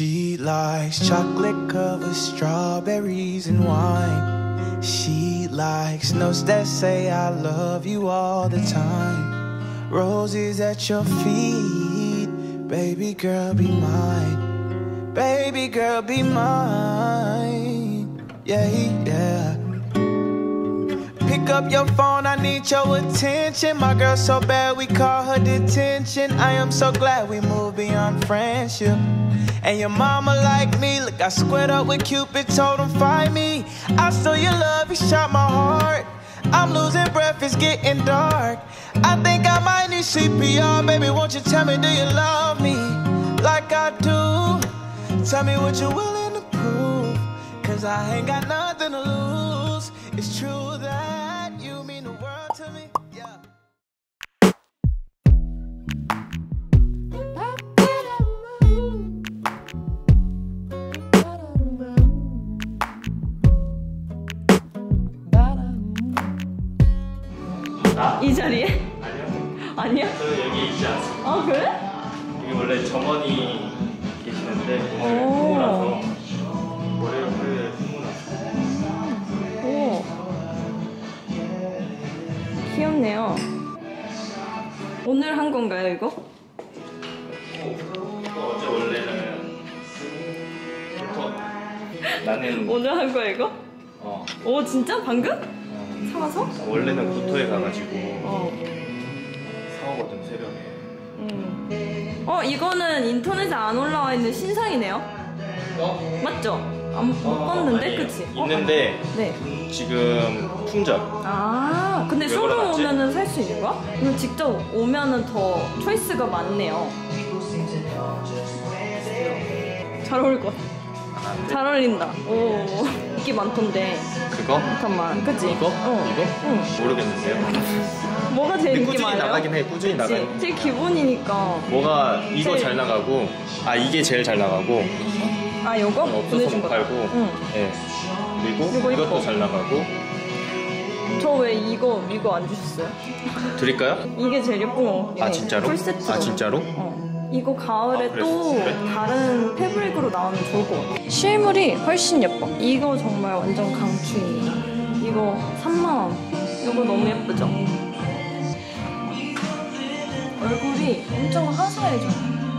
She likes chocolate covered strawberries and wine. She likes notes that say I love you all the time. Roses at your feet, baby girl be mine. Baby girl be mine. Yeah, yeah. Pick up your phone, I need your attention. My girl so bad we call her detention. I am so glad we moved beyond friendship. And your mama like me, look I squared up with Cupid, told him fight me. I saw your love, he shot my heart. I'm losing breath, it's getting dark. I think I might need CPR, baby won't you tell me do you love me like I do? Tell me what you're willing to prove, cause I ain't got nothing to lose. It's true that you mean the world to me. 이 자리에? 아니요. 아니야? 저는 여기 있지 않습니다. 아 그래? 여기 원래 정원이 계시는데 오늘 휴무라서 월요일 토요일에 휴무라서. 오 귀엽네요. 오늘 한 건가요 이거? 이거 어제 원래는 나는 오늘 한 거야 이거? 어. 오 진짜? 방금? 사와서? 원래는 구토에 가가지고 사오거든 새벽에. 어 이거는 인터넷에 안 올라와 있는 신상이네요. 어? 맞죠? 못 봤는데 그치? 있는데 네. 지금 품절. 아 근데 쇼룸 오면은 살 수 있는 거야? 그럼 직접 오면은 더 초이스가 많네요. 잘 어울릴 것 같아. 잘 어울린다. 오, 인기 많던데. 그거? 잠깐만, 그치? 이거? 어. 이거? 응. 모르겠는데요. 뭐가 제일 인기 많아요? 꾸준히 나가긴 해, 꾸준히 나가요. 제일 기본이니까. 뭐가 이거 제일... 잘 나가고, 아 이게 제일 잘 나가고. 아 이거? 없어서 못 팔고. 응. 네. 그리고 이것도 이거. 잘 나가고. 저 왜 이거 안 주셨어요? 드릴까요? 이게 제일 예쁜 거. 아 진짜로? 풀세트로. 아 진짜로? 어. 이거 가을에 아, 그래, 또 그래? 다른 패브릭으로 나오면 좋을 것 같아. 실물이 훨씬 예뻐. 이거 정말 완전 강추입니다. 이거 3만 원. 이거 너무 예쁘죠? 얼굴이 엄청 화사해져.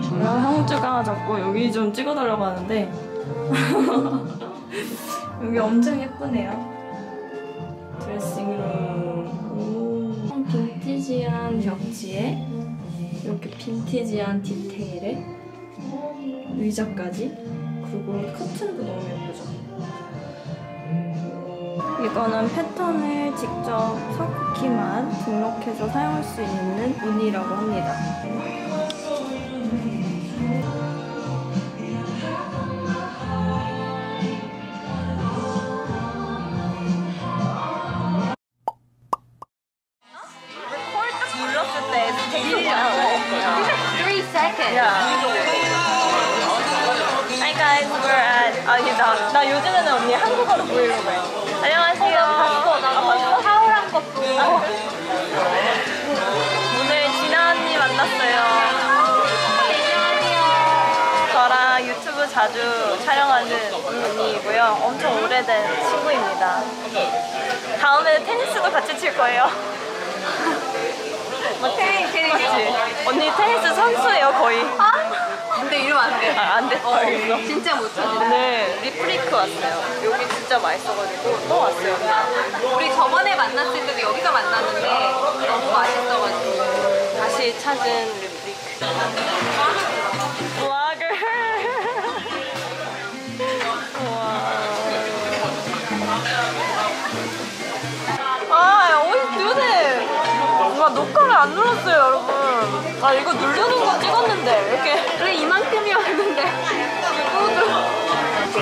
형주가 자꾸 여기 좀 찍어달라고 하는데 여기 엄청 예쁘네요. 드레싱룸. 오, 빈티지한 벽지에 이렇게 빈티지한 디테일에 의자까지. 그리고 커튼도 너무 예쁘죠? 이거는 패턴을 직접 사쿠키만 등록해서 사용할 수 있는 무늬라고 합니다. 나 요즘에는 언니 한국어로 보이려고 해요. 안녕하세요. 봤어? 하울한 것 보고. 오늘 진아 언니 만났어요. 안녕하세요. 저랑 유튜브 자주 촬영하는 언니이고요. 엄청 오래된 친구입니다. 다음에 테니스도 같이 칠 거예요. 뭐 테니스. 언니 테니스 선수예요 거의. 근데 이러면 안 돼. 아, 안 돼. 진짜 못 찾는데. 네. 르프리크 왔어요. 여기 진짜 맛있어가지고 또 왔어요. 우리 저번에 만났을 때도 여기서 만났는데 너무 맛있어가지고 다시 찾은 르프리크. 블로거. 아, 어디 누르네. 누가 녹화를 안 눌렀어요, 여러분. 아 이거 누르는 거 찍었는데 이렇게 왜 이만큼이었는데 이거도 같이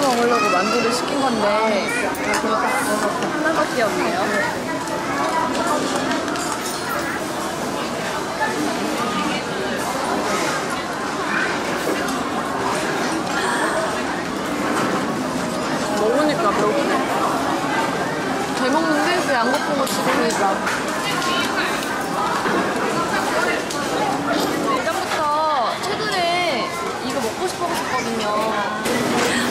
먹으려고 만두를 시킨 건데 하나밖에 귀엽네요. 먹으니까 배고프네. 잘 먹는데 왜 안 고프고 지금이니까. 예전부터 최근에 이거 먹고 싶었거든요.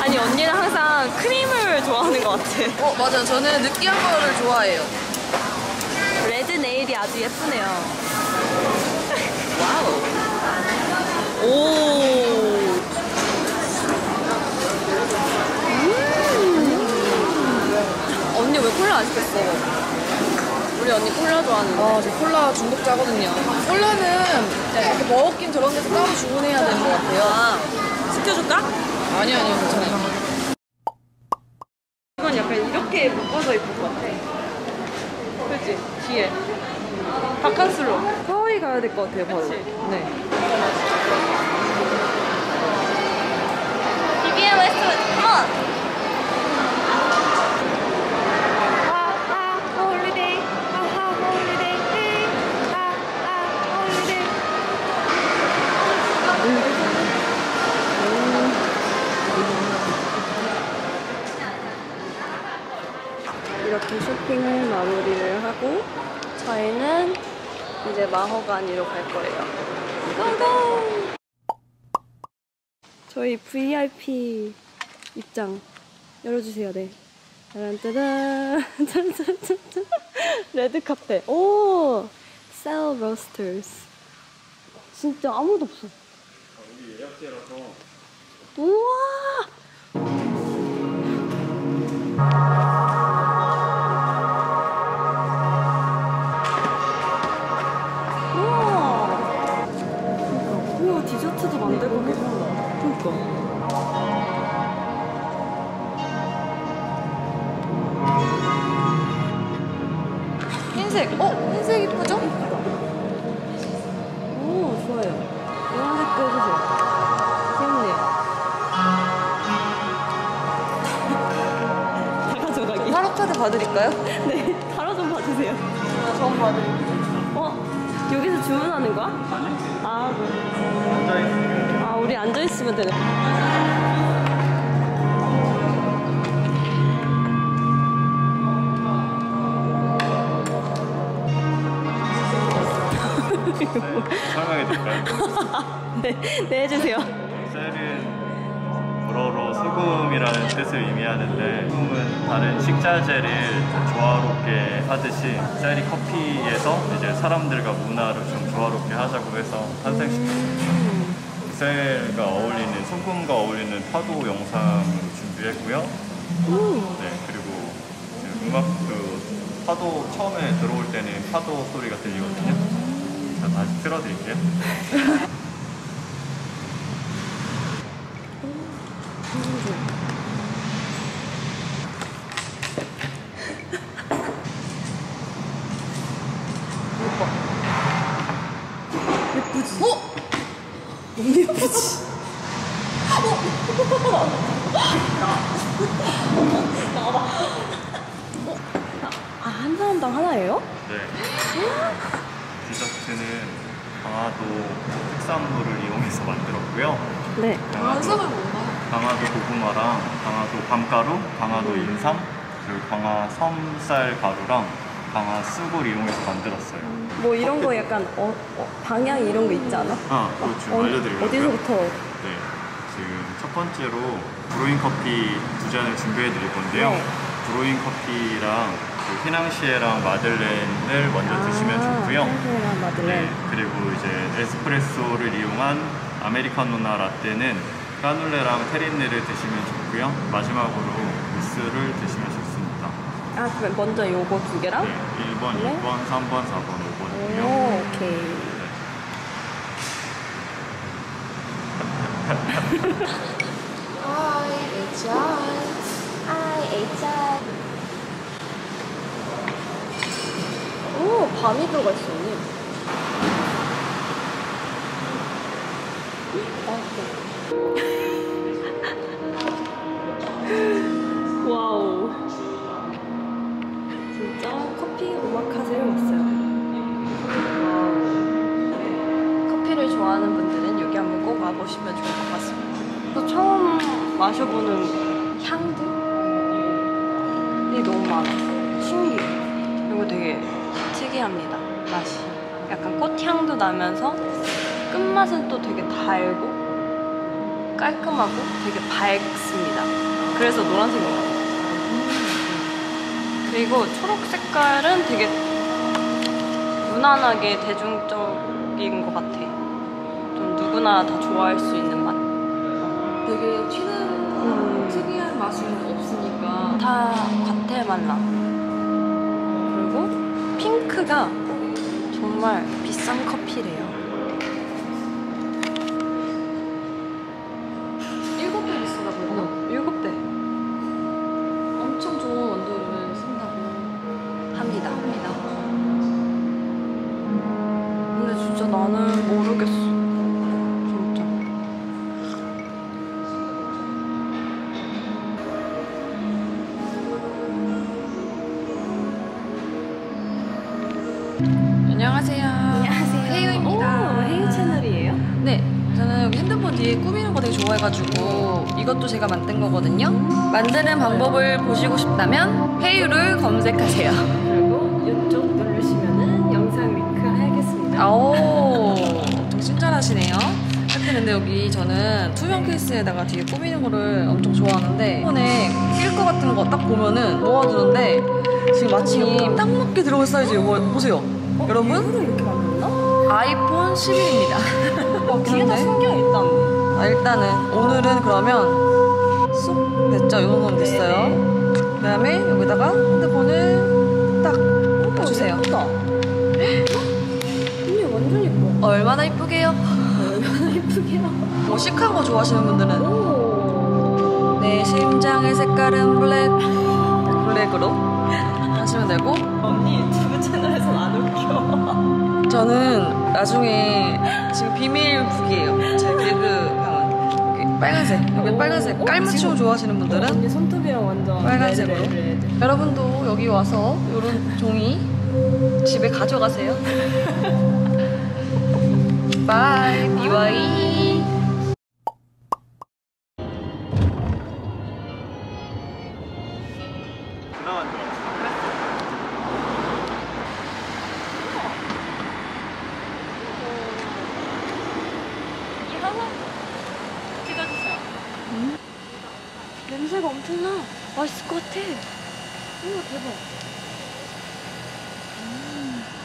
아니 언니는 항상 크림을 좋아하는 것 같아. 맞아요. 저는 느끼한 거를 좋아해요. 레드 네일이 아주 예쁘네요. 와우. 언니 왜 콜라 안 시켰어? 우리 언니 콜라 좋아하는데. 저 콜라 중독자거든요. 콜라는 이렇게 먹긴 저런데서 따로 주문해야 되는 것 같아요. 시켜줄까? 아니요, 괜찮아요. 이건 약간 이렇게 묶어서 예쁠 것 같아. 그치? 뒤에. 바캉스로. 서울에 가야 될 것 같아요, 바로. 네. 비비엔 웨스트우드, 컴온! 이렇게 쇼핑을 마무리를 하고 저희는 이제 마허가니로 갈 거예요. 고고! 저희 VIP 입장 열어주세요. 네. 짜란짜란. 짠짠짠짠. 레드 카페. 오! 셀로스터스. 진짜 아무도 없어. 우리 예약제라서. 우와! 흰색! 흰색 이쁘죠? 이쁘다. 오, 좋아요. 이런 색도 해주세요. 귀엽네요. 다 가져가기. 타로카드 봐드릴까요? 네, 타로 좀 봐주세요. 좀 봐드릴게요. 여기서 주문하는 거야? 앉아있으면. 우리 앉아있으면 되네. 설명해 드릴까요? 네, 해주세요. 셀은 불어로 수금이라는 뜻을 의미하는데, 수금은 다른 식자재를 조화롭게 하듯이 셀이 커피에서 이제 사람들과 문화를 좀 조화롭게 하자고 해서 탄생시켰습니다. 셀과 어울리는, 수금과 어울리는 파도 영상을 준비했고요. 네, 그리고 음악, 파도 처음에 들어올 때는 파도 소리가 들리거든요. 다시 틀어드릴게요. 예쁘지? 너무 예쁘지? 나와봐. 한 사람당 하나예요? 네. 디저트는 강화도 특산물을 이용해서 만들었고요. 네. 강화도 고구마랑 강화도 밤가루, 강화도 인삼, 그리고 강화 섬쌀 가루랑 강화 쑥을 이용해서 만들었어요. 뭐 이런 거 약간 방향 이런 거 있지 않아? 그렇죠. 알려드리려고요. 어디서부터? 네. 지금 첫 번째로 브루잉 커피 두 잔을 준비해 드릴 건데요. 네. 브루잉 커피랑 피낭시에랑 마들렌을 먼저 드시면 좋고요. 피낭시에랑 마들렌. 네, 그리고 이제 에스프레소를 이용한 아메리카노나 라떼는 까눌레랑 테린네를 드시면 좋고요. 마지막으로 무스를 드시면 좋습니다. 그럼 먼저 요거 두 개랑? 네, 1번, 네. 2번, 3번, 4번, 5번이요. 오케이. 네. I enjoy. 오, 밤이 들어가 있어, 언니. 와우. 마셔보는 향들이 너무 많았어요. 신기해요. 그리고 되게 특이합니다, 맛이. 약간 꽃향도 나면서 끝맛은 또 되게 달고 깔끔하고 되게 밝습니다. 그래서 노란색이 나요. 그리고 초록 색깔은 되게 무난하게 대중적인 것 같아. 좀 누구나 다 좋아할 수 있는 맛. 되게 튀는 특이한 맛은 없으니까 다 과태 맛나. 그리고 핑크가 정말 비싼 커피래요. 7배 비싸다고 했나? 7배. 엄청 좋은 원두를 쓴다고 합니다. 근데 진짜 나는 모르겠어. 안녕하세요. 안녕하세요. 헤이유입니다. 헤이유 채널이에요? 네. 저는 여기 핸드폰 뒤에 꾸미는 거 되게 좋아해가지고 이것도 제가 만든 거거든요. 만드는 방법을 보시고 싶다면 헤이유를 검색하세요. 그리고 이쪽 누르시면은 영상 링크 하겠습니다. 오, 엄청 친절하시네요. 하여튼 근데 여기 저는 투명 케이스에다가 뒤에 꾸미는 거를 엄청 좋아하는데 이번에 낄 거 같은 거 딱 보면은 모아두는데 지금 마침 딱 맞게 들어갈 사이즈 이거 보세요. 여러분, 이렇게 만들었나? 아이폰 11입니다. 뒤에다 숨겨있던. 아, 일단은 오늘은 그러면 쏙 됐죠? 이 정도면 됐어요. 그 다음에 여기다가 핸드폰을 딱 꽂아주세요. 예쁘다. 언니 완전 예뻐. 얼마나 예쁘게요? 얼마나 예쁘게요? 뭐 시크한 거 좋아하시는 분들은 오. 내 심장의 색깔은 블랙으로 하시면 되고. 언니 유튜브 채널에서 안 웃겨. 저는 나중에 지금 비밀북이에요. 제 개그방은 빨간색. 여기 빨간색 깔맞춤 좋아하시는 분들은 손톱이랑 완전 빨간색으로. 네네. 여러분도 여기 와서 이런 종이 집에 가져가세요. 바이 비와이. 냄새가 엄청 나. 맛있을 것 같아. 우와, 대박.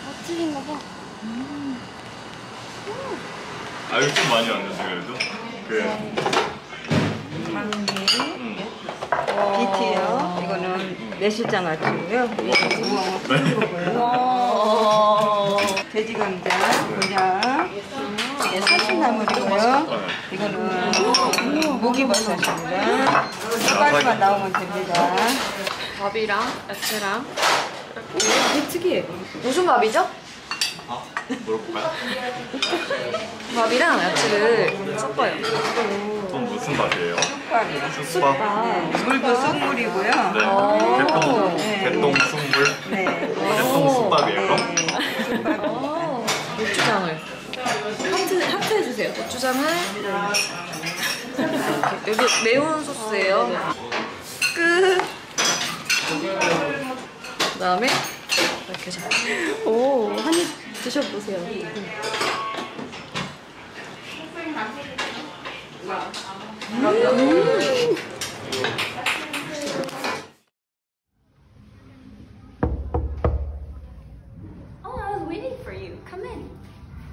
맛집인가 봐. 아유, 좀 많이 왔는데 그래도? 그래. 당기. 비트예요. 이거는 매실장 아치고요. 우와. 돼지 감자, 고장. 예, 사슴나물이고요. 이거는 모기버섯입니다. 숟가락만 나오면 됩니다. 밥이랑 야채랑. 되게 특이해. 무슨 밥이죠? 아, 물어볼까요? 밥이랑 야채를 섞어요. 그건 무슨 밥이에요? 쑥밥이요. 쑥물도 쑥물이고요. 네. 개똥 쑥물. 네. 개똥 쑥밥이에요. 고추장을. 하트 해주세요. 고추장을 이렇게. 여기 매운 소스예요. 끝. 그 다음에 이렇게 잡고. 오, 한 입 드셔보세요.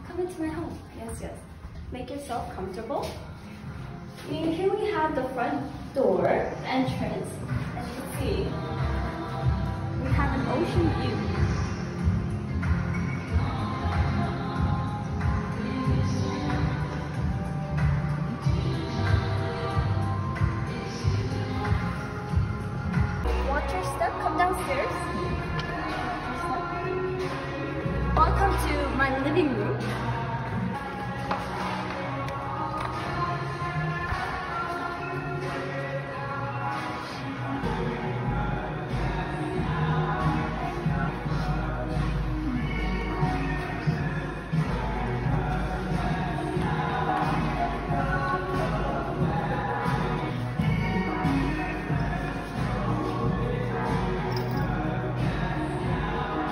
Come into my home. Yes, yes. Make yourself comfortable. Here we have the front door, the entrance. As you can see, we have an ocean view. Watch your step. Come downstairs. Welcome to my living room.